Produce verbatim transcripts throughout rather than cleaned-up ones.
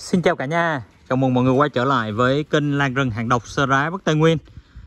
Xin chào cả nhà, chào mừng mọi người quay trở lại với kênh Lan Rừng Hàng Độc Sơ Rá Bắc Tây Nguyên.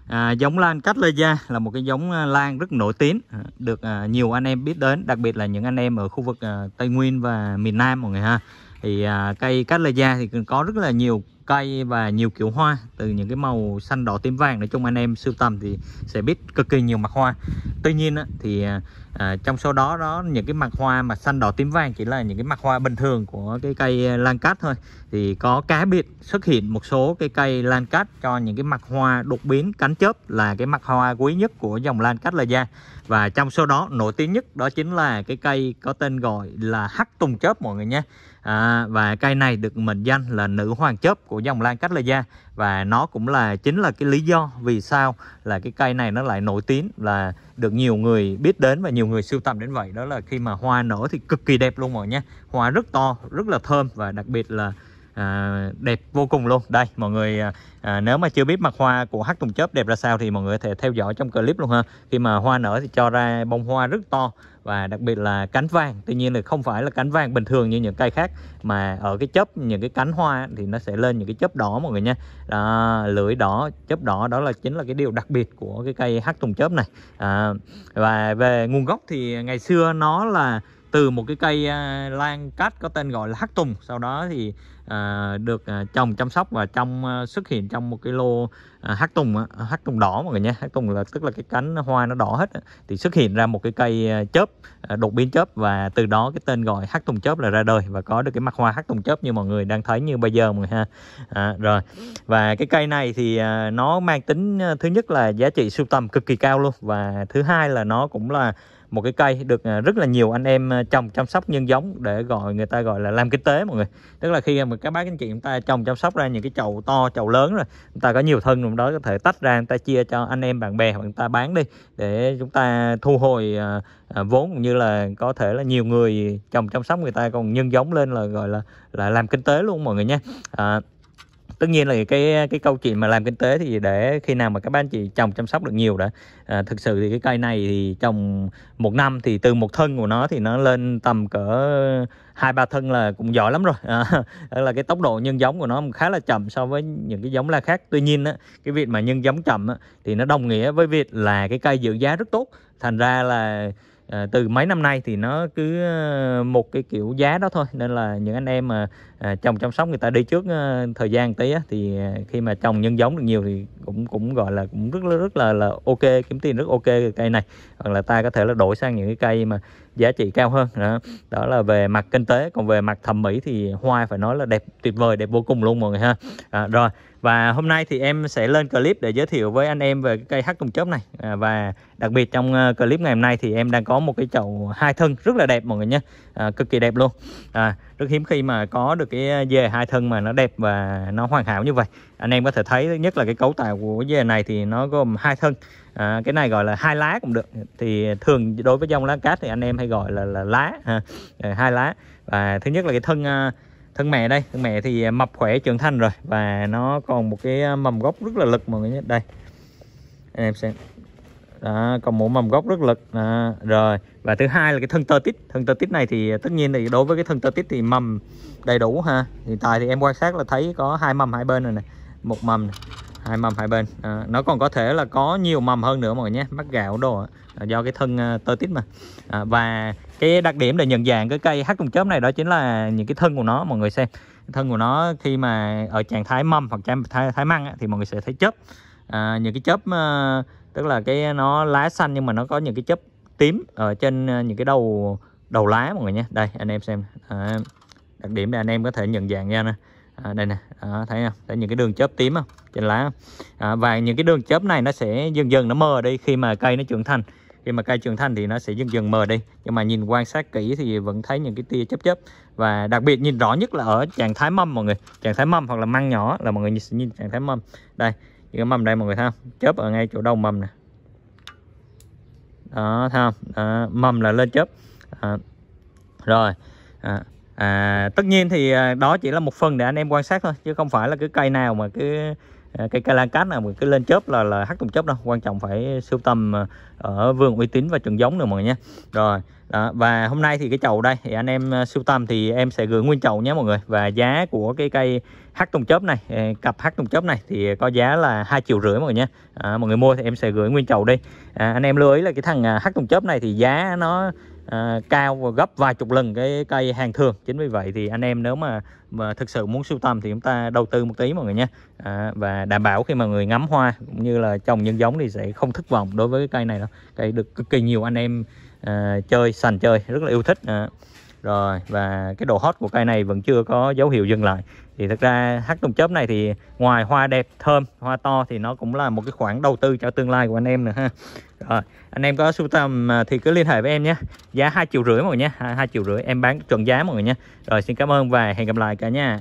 à, Giống lan Cattleya là một cái giống lan rất nổi tiếng, được à, nhiều anh em biết đến, đặc biệt là những anh em ở khu vực à, Tây Nguyên và miền Nam mọi người ha. Thì à, cây Cattleya thì có rất là nhiều cây và nhiều kiểu hoa, từ những cái màu xanh đỏ tím vàng. Nói chung anh em sưu tầm thì sẽ biết cực kỳ nhiều mặt hoa. Tuy nhiên á, thì à, trong số đó đó những cái mặt hoa mà xanh đỏ tím vàng chỉ là những cái mặt hoa bình thường của cái cây lan cát thôi. Thì có cá biệt xuất hiện một số cái cây lan cát cho những cái mặt hoa đột biến cánh chớp, là cái mặt hoa quý nhất của dòng lan Cattleya. Và trong số đó nổi tiếng nhất đó chính là cái cây có tên gọi là Hắc Tùng Chớp mọi người nhé. À, và cây này được mệnh danh là nữ hoàng chớp của dòng lan Cattleya, và nó cũng là chính là cái lý do vì sao là cái cây này nó lại nổi tiếng, là được nhiều người biết đến và nhiều người sưu tầm đến vậy. Đó là khi mà hoa nở thì cực kỳ đẹp luôn mọi nhé, hoa rất to, rất là thơm và đặc biệt là à, đẹp vô cùng luôn. Đây mọi người, à, nếu mà chưa biết mặt hoa của Hắc Tùng Chớp đẹp ra sao thì mọi người có thể theo dõi trong clip luôn ha. Khi mà hoa nở thì cho ra bông hoa rất to và đặc biệt là cánh vàng. Tuy nhiên là không phải là cánh vàng bình thường như những cây khác, mà ở cái chớp, những cái cánh hoa thì nó sẽ lên những cái chớp đỏ mọi người nha. à, Lưỡi đỏ, chớp đỏ, đó là chính là cái điều đặc biệt của cái cây Hắc Tùng Chớp này. à, Và về nguồn gốc thì ngày xưa nó là từ một cái cây uh, lan cát có tên gọi là Hắc Tùng. Sau đó thì uh, được uh, trồng chăm sóc và trong uh, xuất hiện trong một cái lô uh, Hắc Tùng uh, Hắc Tùng đỏ mọi người nhé. Hắc Tùng là tức là cái cánh hoa nó đỏ hết, thì xuất hiện ra một cái cây uh, chớp, uh, đột biến chớp, và từ đó cái tên gọi Hắc Tùng Chớp là ra đời và có được cái mặt hoa Hắc Tùng Chớp như mọi người đang thấy như bây giờ mọi người ha. À, rồi, và cái cây này thì uh, nó mang tính uh, thứ nhất là giá trị sưu tầm cực kỳ cao luôn, và thứ hai là nó cũng là một cái cây được rất là nhiều anh em trồng chăm sóc nhân giống, để gọi người ta gọi là làm kinh tế mọi người. Tức là khi mà các bác anh chị chúng ta trồng chăm sóc ra những cái chậu to, chậu lớn rồi, chúng ta có nhiều thân rồi đó, có thể tách ra người ta chia cho anh em bạn bè hoặc người ta bán đi để chúng ta thu hồi à, vốn, cũng như là có thể là nhiều người trồng chăm sóc người ta còn nhân giống lên là gọi là là làm kinh tế luôn mọi người nhé. à, Tất nhiên là cái cái câu chuyện mà làm kinh tế thì để khi nào mà các bạn chị trồng chăm sóc được nhiều đã. à, Thực sự thì cái cây này thì trồng một năm thì từ một thân của nó thì nó lên tầm cỡ hai ba thân là cũng giỏi lắm rồi. à, Là cái tốc độ nhân giống của nó khá là chậm so với những cái giống la khác. Tuy nhiên á, cái việc mà nhân giống chậm á, thì nó đồng nghĩa với việc là cái cây giữ giá rất tốt. Thành ra là À, từ mấy năm nay thì nó cứ một cái kiểu giá đó thôi, nên là những anh em mà à, trồng chăm sóc người ta đi trước à, thời gian tí á, thì à, khi mà trồng nhân giống được nhiều thì cũng cũng gọi là cũng rất rất là là ok, kiếm tiền rất ok cái cây này. Hoặc là ta có thể là đổi sang những cái cây mà giá trị cao hơn đó. Đó là về mặt kinh tế, còn về mặt thẩm mỹ thì hoa phải nói là đẹp tuyệt vời, đẹp vô cùng luôn mọi người ha. À, rồi, và hôm nay thì em sẽ lên clip để giới thiệu với anh em về cái cây Hắc Tùng Chớp này. à, Và đặc biệt trong clip ngày hôm nay thì em đang có một cái chậu hai thân rất là đẹp mọi người nhé. à, Cực kỳ đẹp luôn. à, Rất hiếm khi mà có được cái dề hai thân mà nó đẹp và nó hoàn hảo như vậy. Anh em có thể thấy, thứ nhất là cái cấu tạo của dề này thì nó gồm hai thân. À, cái này gọi là hai lá cũng được, thì thường đối với dòng lá cát thì anh em hay gọi là, là lá ha. À, hai lá. Và thứ nhất là cái thân thân mẹ đây, thân mẹ thì mập khỏe trưởng thành rồi và nó còn một cái mầm gốc rất là lực mọi người nhé. Đây anh em xem đó, còn một mầm gốc rất lực. à, rồi, và thứ hai là cái thân tơ tít. Thân tơ tít này thì tất nhiên thì đối với cái thân tơ tít thì mầm đầy đủ ha. Hiện tại thì em quan sát là thấy có hai mầm hai bên rồi nè, một mầm này, hai mầm hai bên. à, nó còn có thể là có nhiều mầm hơn nữa mọi người nhé, mắc gạo đồ à, do cái thân uh, tơ tít mà. à, và cái đặc điểm để nhận dạng cái cây Hắc Tùng Chớp này đó chính là những cái thân của nó mọi người xem. Thân của nó khi mà ở trạng thái mầm hoặc trạng thái, thái măng á, thì mọi người sẽ thấy chớp. à, những cái chớp uh, tức là cái nó lá xanh nhưng mà nó có những cái chớp tím ở trên uh, những cái đầu đầu lá mọi người nhé. Đây anh em xem, à, đặc điểm để anh em có thể nhận dạng ra nè. À, đây nè, à, thấy không? Thấy những cái đường chớp tím không? Trên lá không? À, và những cái đường chớp này nó sẽ dần dần nó mờ đi khi mà cây nó trưởng thành. Khi mà cây trưởng thành thì nó sẽ dần dần mờ đi, nhưng mà nhìn quan sát kỹ thì vẫn thấy những cái tia chớp chớp. Và đặc biệt nhìn rõ nhất là ở trạng thái mâm mọi người, trạng thái mâm hoặc là măng nhỏ là mọi người sẽ nhìn trạng thái mâm. Đây, những cái mâm đây mọi người thấy không? Chớp ở ngay chỗ đầu mâm nè. Đó, thấy không? À, mâm là lên chớp. À, rồi. À. À, tất nhiên thì đó chỉ là một phần để anh em quan sát thôi, chứ không phải là cái cây nào mà cứ Cây Cattleya là một cái lên chớp là là Hắc Tùng Chớp đâu, quan trọng phải sưu tầm ở vườn uy tín và trường giống nữa mọi người nhé. Rồi đó, và hôm nay thì cái chậu đây thì anh em sưu tầm thì em sẽ gửi nguyên chậu nhé mọi người, và giá của cái cây Hắc Tùng Chớp này, cặp Hắc Tùng Chớp này thì có giá là hai triệu rưỡi mọi người nhé. À, mọi người mua thì em sẽ gửi nguyên chậu đi. À, anh em lưu ý là cái thằng Hắc Tùng Chớp này thì giá nó À, cao và gấp vài chục lần cái cây hàng thường, chính vì vậy thì anh em nếu mà mà thực sự muốn sưu tầm thì chúng ta đầu tư một tí mọi người nhé, à, và đảm bảo khi mà người ngắm hoa cũng như là trồng nhân giống thì sẽ không thất vọng đối với cái cây này đâu. Cây được cực kỳ nhiều anh em à, chơi sành chơi rất là yêu thích. À, rồi, và cái độ hot của cây này vẫn chưa có dấu hiệu dừng lại. Thì thật ra Hắc Tùng Chớp này thì ngoài hoa đẹp thơm, hoa to thì nó cũng là một cái khoản đầu tư cho tương lai của anh em nữa ha. Rồi, anh em có sưu tầm thì cứ liên hệ với em nhé. Giá hai triệu rưỡi mọi người nhé, hai triệu rưỡi em bán trọn giá mọi người nhé. Rồi, xin cảm ơn và hẹn gặp lại cả nhà.